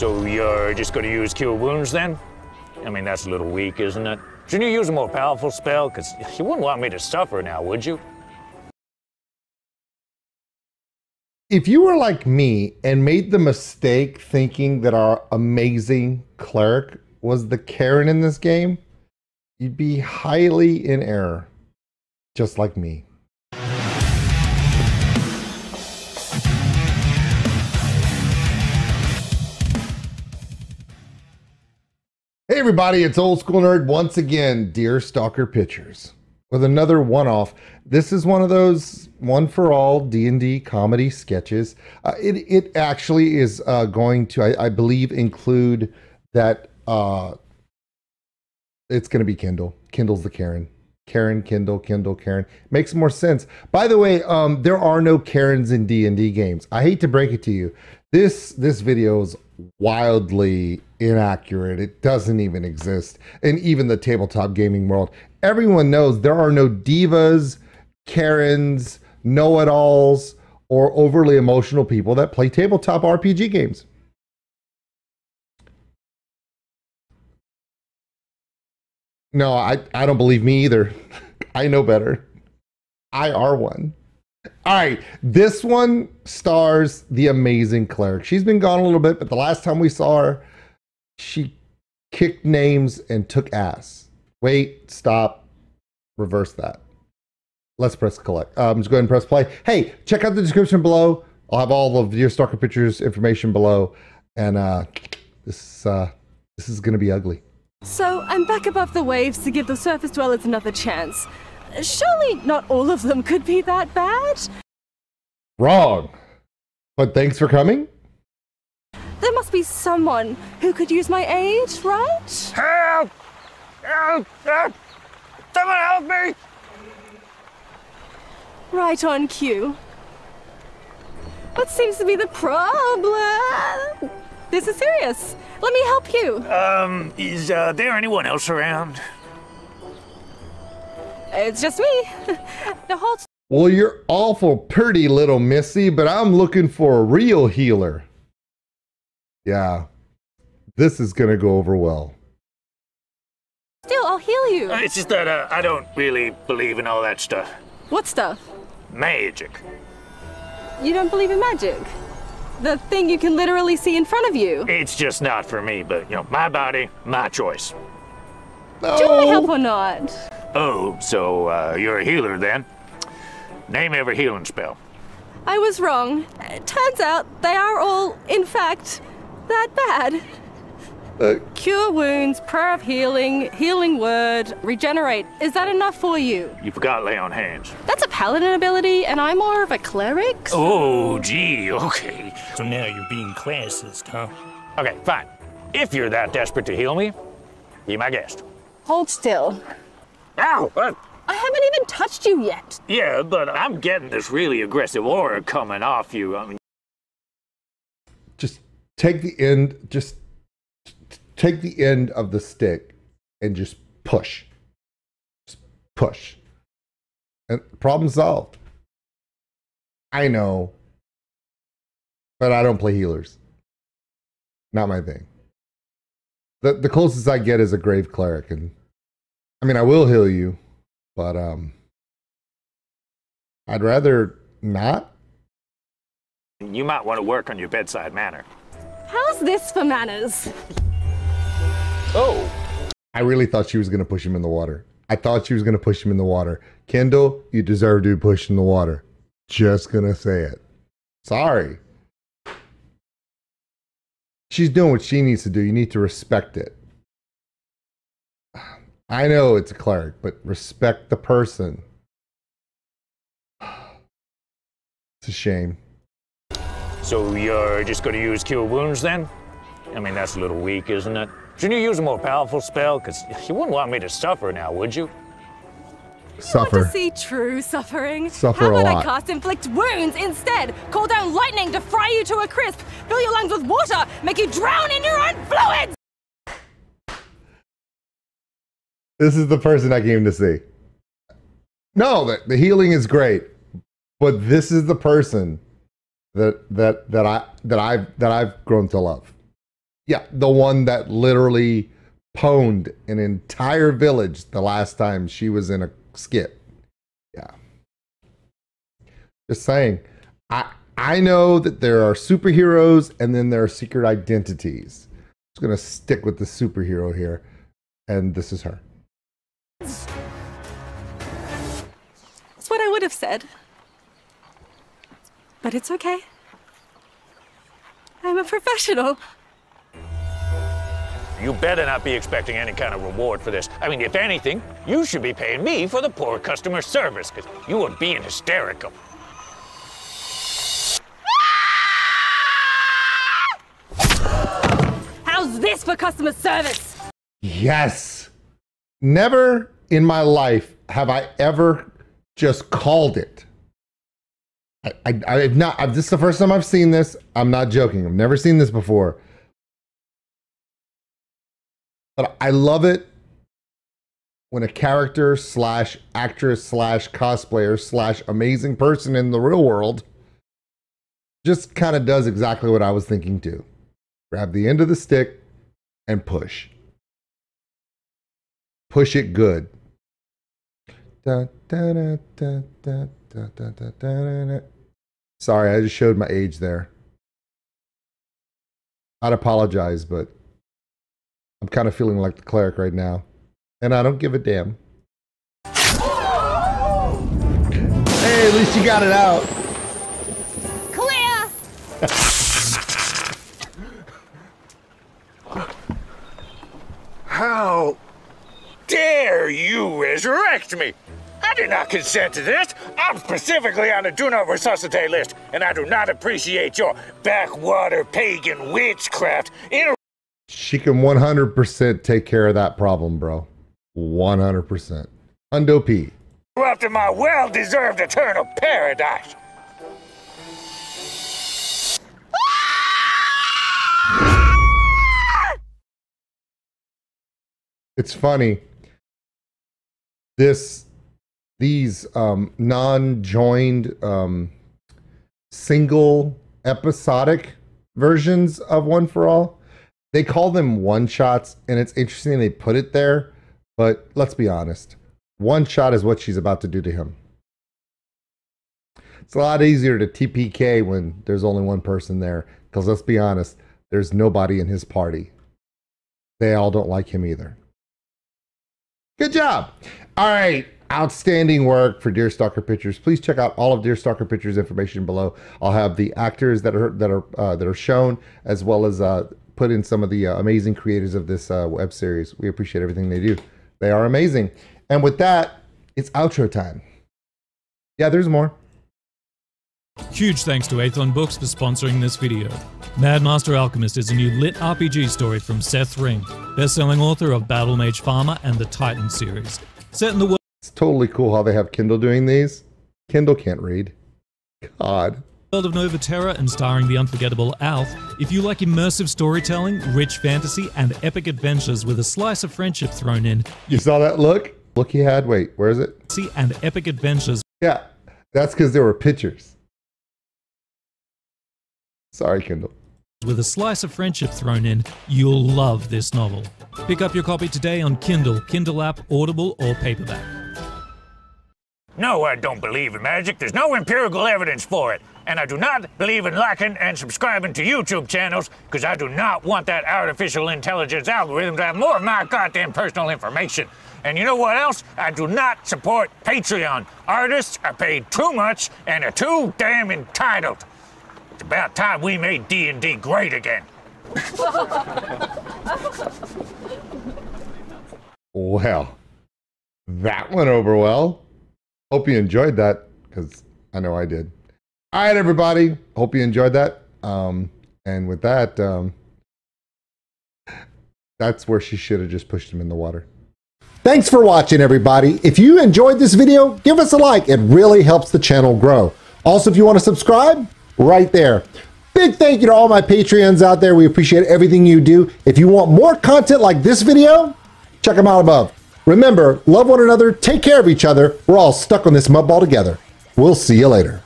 So you're just gonna use Cure Wounds then? I mean, that's a little weak, isn't it? Shouldn't you use a more powerful spell? Because you wouldn't want me to suffer now, would you? If you were like me and made the mistake thinking that our amazing cleric was the Karen in this game, you'd be highly in error, just like me. Hey everybody, it's Old School Nerd once again, DeerStalker Pictures, with another one-off. This is one of those one-for-all D&D comedy sketches. It actually is going to, I believe, include that it's going to be Kindle. Kindle's the Karen. Karen, Kindle, Kindle, Karen. Makes more sense. By the way, there are no Karens in D&D games. I hate to break it to you. This video is wildly inaccurate. It doesn't even exist in even the tabletop gaming world. Everyone knows there are no divas, Karens, know-it-alls, or overly emotional people that play tabletop RPG games. No, I don't believe me either. I know better. I are one. All right, this one stars the amazing cleric. She's been gone a little bit, but the last time we saw her, she kicked names and took ass. Wait, stop, reverse that. Let's press collect. Just go ahead and press play. Hey, check out the description below. I'll have all of DeerStalker Pictures information below. And this is gonna be ugly. So I'm back above the waves to give the surface dwellers another chance. Surely not all of them could be that bad. Wrong. But thanks for coming. There must be someone who could use my aid, right? Help! Help! Help! Someone help me! Right on cue. What seems to be the problem? This is serious. Let me help you. Is there anyone else around? It's just me. The whole... Well, you're awful pretty, little missy, but I'm looking for a real healer. Yeah, this is gonna go over well. Still, I'll heal you. It's just that I don't really believe in all that stuff. What stuff? Magic. You don't believe in magic? The thing you can literally see in front of you? It's just not for me, but, you know, my body, my choice. No. Do you want my help or not? Oh, so you're a healer then? Name every healing spell. I was wrong. It turns out they are all, in fact, that bad. Cure wounds, prayer of healing, healing word, regenerate. Is that enough for you? You forgot lay on hands. That's a paladin ability, and I'm more of a cleric. So... Oh, gee, okay. So now you're being classist, huh? Okay, fine. If you're that desperate to heal me, be my guest. Hold still. Ow! I haven't even touched you yet. Yeah, but I'm getting this really aggressive aura coming off you. I mean, just take the end. Just take the end of the stick and just push. Just push. And problem solved. I know, but I don't play healers. Not my thing. The closest I get is a grave cleric, and. I mean, I will heal you, but I'd rather not. You might want to work on your bedside manner. How's this for manners? Oh. I really thought she was going to push him in the water. I thought she was going to push him in the water. Kendall, you deserve to be pushed in the water. Just going to say it. Sorry. She's doing what she needs to do. You need to respect it. I know it's a cleric, but respect the person. It's a shame. So you're just going to use Cure Wounds then? I mean, that's a little weak, isn't it? Shouldn't you use a more powerful spell? Because you wouldn't want me to suffer now, would you? Suffer. You want to see true suffering? Suffer a lot. How about I cast Inflict Wounds instead? Call down lightning to fry you to a crisp, fill your lungs with water, make you drown in your own fluids! This is the person I came to see. No, the healing is great, but this is the person that I've grown to love. Yeah, the one that literally pwned an entire village the last time she was in a skit. Yeah. Just saying. I know that there are superheroes and then there are secret identities. I'm just going to stick with the superhero here. And this is her. That's what I would have said. But it's okay. I'm a professional. You better not be expecting any kind of reward for this. I mean, if anything, you should be paying me for the poor customer service, because you were being hysterical. How's this for customer service? Yes. Never in my life have I ever just called it. This is the first time I've seen this. I'm not joking. I've never seen this before. But I love it when a character slash actress slash cosplayer slash amazing person in the real world just kind of does exactly what I was thinking too. Grab the end of the stick and push. Push it good. Sorry, I just showed my age there. I'd apologize, but I'm kind of feeling like the cleric right now, and I don't give a damn. Hey, at least you got it out. Clear. How dare you resurrect me? I did not consent to this. I'm specifically on the do not resuscitate list, and I do not appreciate your backwater pagan witchcraft. She can 100% take care of that problem, bro. 100%. Hundo P. Interrupting my well-deserved eternal paradise. It's funny. These non-joined single episodic versions of One for All, they call them one-shots, and it's interesting they put it there, but let's be honest. One shot is what she's about to do to him. It's a lot easier to TPK when there's only one person there, because let's be honest, there's nobody in his party. They all don't like him either. Good job. All right. Outstanding work for DeerStalker Pictures. Please check out all of DeerStalker Pictures information below. I'll have the actors that are shown, as well as put in some of the amazing creators of this web series. We appreciate everything they do. They are amazing. And with that, it's outro time. Yeah, there's more. Huge thanks to Aethon Books for sponsoring this video. Mad Master Alchemist is a new lit RPG story from Seth Ring, best-selling author of Battle Mage, Farmer, and the Titan series. Set in the world. It's totally cool how they have Kindle doing these. Kindle can't read. God. World of Nova Terra and starring the unforgettable Alf. If you like immersive storytelling, rich fantasy, and epic adventures with a slice of friendship thrown in. You saw that look? Look he had. Wait, where is it? See, and epic adventures. Yeah, that's because there were pictures. Sorry, Kindle. With a slice of friendship thrown in, you'll love this novel. Pick up your copy today on Kindle, Kindle app, Audible, or paperback. No, I don't believe in magic. There's no empirical evidence for it. And I do not believe in liking and subscribing to YouTube channels, because I do not want that artificial intelligence algorithm to have more of my goddamn personal information. And you know what else? I do not support Patreon. Artists are paid too much and are too damn entitled. It's about time we made D&D great again. Well, that went over well. Hope you enjoyed that, because I know I did. All right, everybody. Hope you enjoyed that. And with that, that's where she should have just pushed him in the water. Thanks for watching, everybody. If you enjoyed this video, give us a like. It really helps the channel grow. Also, if you want to subscribe, right there. Big thank you to all my Patreons out there. We appreciate everything you do. If you want more content like this video, check them out above. Remember, love one another, take care of each other. We're all stuck on this mudball together. We'll see you later.